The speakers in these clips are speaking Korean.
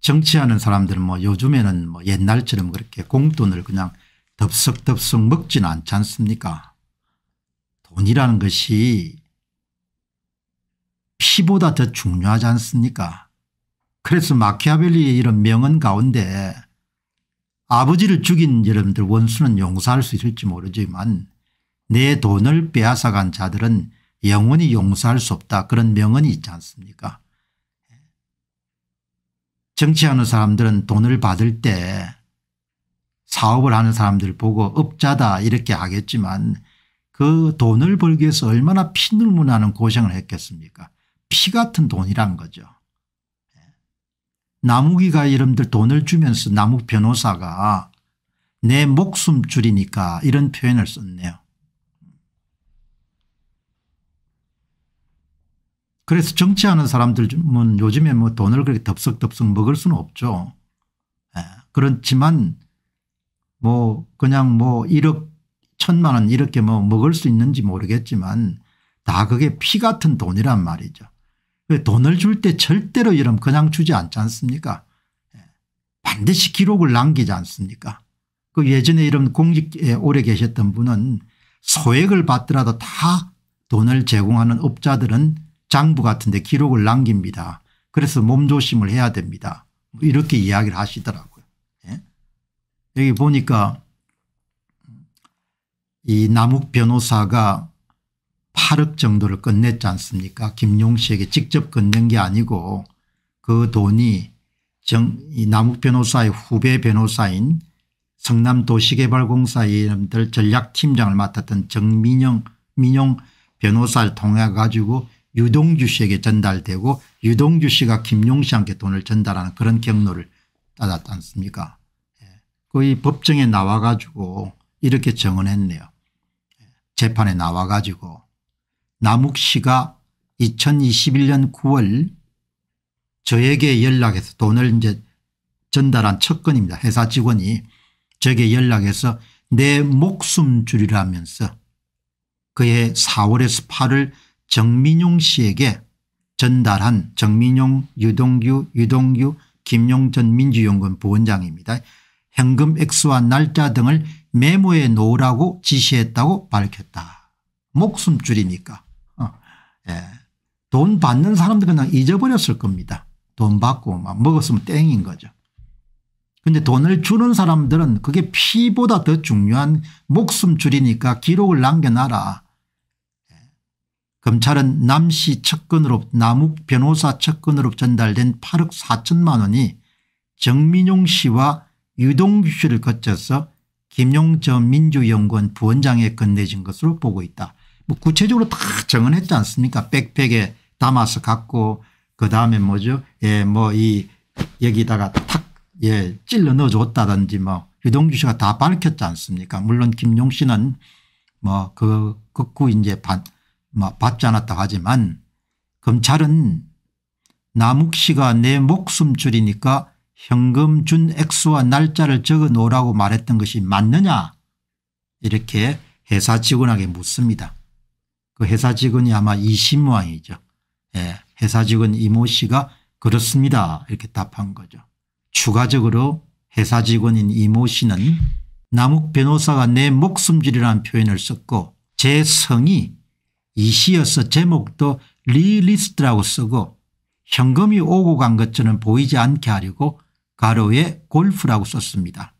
정치하는 사람들은 요즘에는 옛날처럼 그렇게 공돈을 그냥 덥석덥석 먹지는 않지 않습니까? 돈이라는 것이 피보다 더 중요하지 않습니까? 그래서 마키아벨리의 이런 명언 가운데 아버지를 죽인 여러분들 원수는 용서할 수 있을지 모르지만 내 돈을 빼앗아간 자들은 영원히 용서할 수 없다, 그런 명언이 있지 않습니까? 정치하는 사람들은 돈을 받을 때 사업을 하는 사람들 보고 업자다 이렇게 하겠지만 그 돈을 벌기 위해서 얼마나 피눈물 나는 고생을 했겠습니까? 피 같은 돈이란 거죠. 남욱이가 여러분들 돈을 주면서 남욱 변호사가 내 목숨줄이니까 이런 표현을 썼네요. 그래서 정치하는 사람들은 요즘에 돈을 그렇게 덥석덥석 먹을 수는 없죠. 그렇지만 그냥 1억 1000만 원 이렇게 먹을 수 있는지 모르겠지만 다 그게 피 같은 돈이란 말이죠. 돈을 줄 때 절대로 이러면 그냥 주지 않지 않습니까? 반드시 기록을 남기지 않습니까? 그 예전에 이런 공직에 오래 계셨던 분은 소액을 받더라도 다 돈을 제공하는 업자들은 장부 같은 데 기록을 남깁니다. 그래서 몸조심을 해야 됩니다. 이렇게 이야기를 하시더라고요. 예? 여기 보니까 이 남욱 변호사가 8억 정도를 건넸지 않습니까? 김용 씨에게 직접 건넨 게 아니고 그 돈이 이 남욱 변호사의 후배 변호사인 성남도시개발공사 이름들 전략팀장을 맡았던 정민용 변호사를 통해 가지고 유동주 씨에게 전달되고 유동주 씨가 김용 씨한테 돈을 전달하는 그런 경로를 따랐지 않습니까? 거의 법정에 나와 가지고 이렇게 증언했네요. 재판에 나와 가지고 남욱 씨가 2021년 9월 저에게 연락해서 돈을 이제 전달한 첫 건입니다. 회사 직원이 저에게 연락해서 내 목숨 줄이라면서 그해 4월에서 8월 정민용 씨에게 전달한 정민용, 유동규, 김용 전 민주연구원 부원장입니다. 현금 액수와 날짜 등을 메모에 놓으라고 지시했다고 밝혔다. 목숨줄이니까. 예. 돈 받는 사람들은 그냥 잊어버렸을 겁니다. 돈 받고 막 먹었으면 땡인 거죠. 그런데 돈을 주는 사람들은 그게 피보다 더 중요한 목숨줄이니까 기록을 남겨놔라. 검찰은 남욱 변호사 측근으로 전달된 8억 4천만 원이 정민용 씨와 유동규 씨를 거쳐서 김용 전 민주연구원 부원장에 건네진 것으로 보고 있다. 구체적으로 다 증언했지 않습니까? 백팩에 담아서 갖고 그다음에 여기다가 탁 찔러 넣어줬다든지 유동규 씨가 다 밝혔지 않습니까? 물론 김용 씨는 그 극구 이제 받지 않았다고 하지만 검찰은 남욱 씨가 내 목숨 줄이니까 현금 준 액수와 날짜를 적어 놓으라고 말했던 것이 맞느냐 이렇게 회사 직원에게 묻습니다. 그 회사 직원이 아마 이신무왕이죠. 예, 회사 직원 이모 씨가 그렇습니다 이렇게 답한 거죠. 추가적으로 회사 직원인 이모 씨는 남욱 변호사가 내 목숨줄이라는 표현을 썼고 제 성이 이 시여서 제목도 리리스트라고 쓰고 현금이 오고 간 것처럼 보이지 않게 하려고 가로에 골프라고 썼습니다.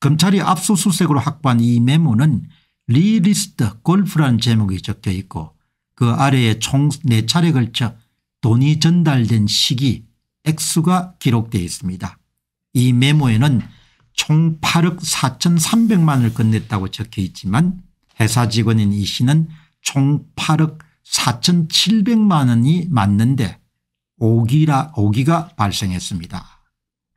검찰이 압수수색으로 확보한 이 메모는 리리스트 골프라는 제목이 적혀 있고 그 아래에 총 4차례 걸쳐 돈이 전달된 시기 액수가 기록되어 있습니다. 이 메모에는 총 8억 4,300만 원을 건넸다고 적혀 있지만 회사 직원인 이 씨는 총 8억 4,700만 원이 맞는데 오기가 발생했습니다.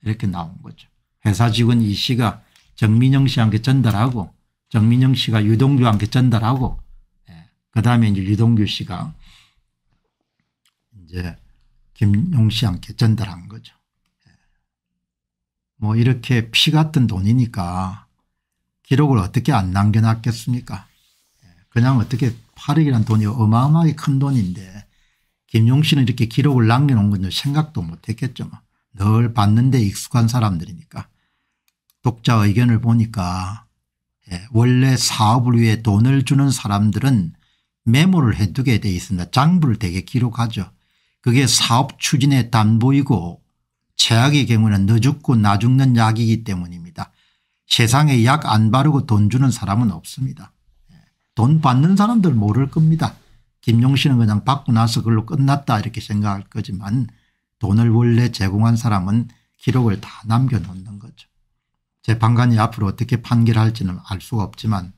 이렇게 나온 거죠. 회사 직원 이 씨가 정민영 씨한테 전달하고 정민영 씨가 유동규한테 전달하고 그 다음에 이제 유동규 씨가 이제 김용 씨한테 전달한 거죠. 뭐 이렇게 피 같은 돈이니까 기록을 어떻게 안 남겨놨겠습니까? 그냥 어떻게 8억이란 돈이 어마어마하게 큰 돈인데 김용 씨는 이렇게 기록을 남겨놓은 건 생각도 못했겠죠. 늘 봤는데 익숙한 사람들이니까. 독자 의견을 보니까 원래 사업을 위해 돈을 주는 사람들은 메모를 해두게 돼 있습니다. 장부를 되게 기록하죠. 그게 사업 추진의 담보이고 최악의 경우는 너 죽고 나 죽는 약이기 때문입니다. 세상에 약 안 바르고 돈 주는 사람은 없습니다. 돈 받는 사람들 모를 겁니다. 김용 씨는 그냥 받고 나서 그걸로 끝났다 이렇게 생각할 거지만 돈을 원래 제공한 사람은 기록을 다 남겨놓는 거죠. 재판관이 앞으로 어떻게 판결할지는 알 수가 없지만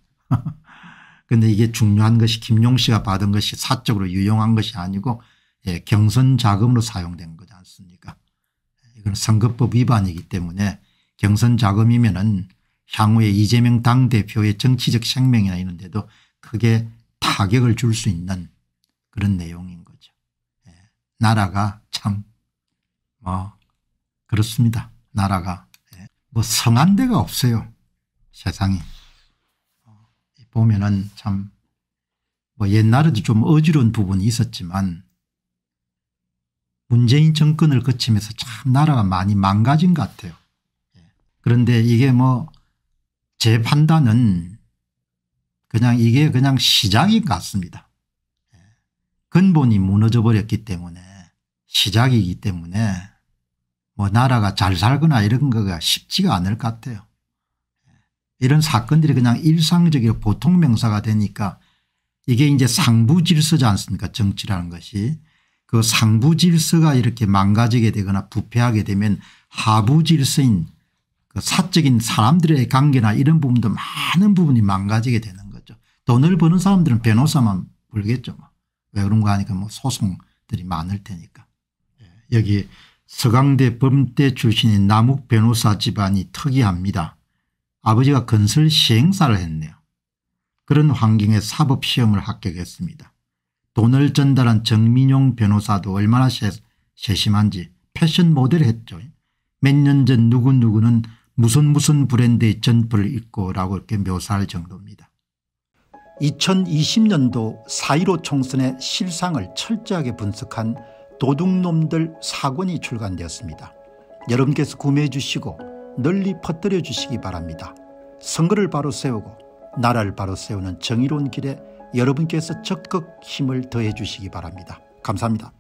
근데 이게 중요한 것이 김용 씨가 받은 것이 사적으로 유용한 것이 아니고 경선 자금으로 사용된 거지 않습니까? 이건 선거법 위반이기 때문에 경선 자금이면은 향후에 이재명 당대표의 정치적 생명이나 이런 데도 크게 타격을 줄 수 있는 그런 내용인 거죠. 나라가 참 그렇습니다. 나라가 뭐 성한 데가 없어요. 세상이. 보면은 참 뭐 옛날에도 좀 어지러운 부분이 있었지만 문재인 정권을 거치면서 참 나라가 많이 망가진 것 같아요. 그런데 이게 뭐 제 판단은 그냥 이게 그냥 시작인 것 같습니다. 근본이 무너져 버렸기 때문에 시작이기 때문에 뭐 나라가 잘 살거나 이런 거가 쉽지가 않을 것 같아요. 이런 사건들이 그냥 일상적이고 보통 명사가 되니까 이게 이제 상부 질서지 않습니까? 정치라는 것이. 그 상부 질서가 이렇게 망가지게 되거나 부패하게 되면 하부 질서인 그 사적인 사람들의 관계나 이런 부분도 많은 부분이 망가지게 되는 거죠. 돈을 버는 사람들은 변호사만 벌겠죠. 왜 그런가 하니까 뭐 소송들이 많을 테니까. 여기 서강대 법대 출신인 남욱 변호사 집안이 특이합니다. 아버지가 건설 시행사를 했네요. 그런 환경에 사법시험을 합격했습니다. 돈을 전달한 정민용 변호사도 얼마나 세심한지 패션 모델을 했죠. 몇 년 전 누구누구는 무슨 브랜드의 점퍼를 입고 라고 이렇게 묘사할 정도입니다. 2020년도 4.15 총선의 실상을 철저하게 분석한 도둑놈들 4권이 출간되었습니다. 여러분께서 구매해 주시고 널리 퍼뜨려 주시기 바랍니다. 선거를 바로 세우고 나라를 바로 세우는 정의로운 길에 여러분께서 적극 힘을 더해 주시기 바랍니다. 감사합니다.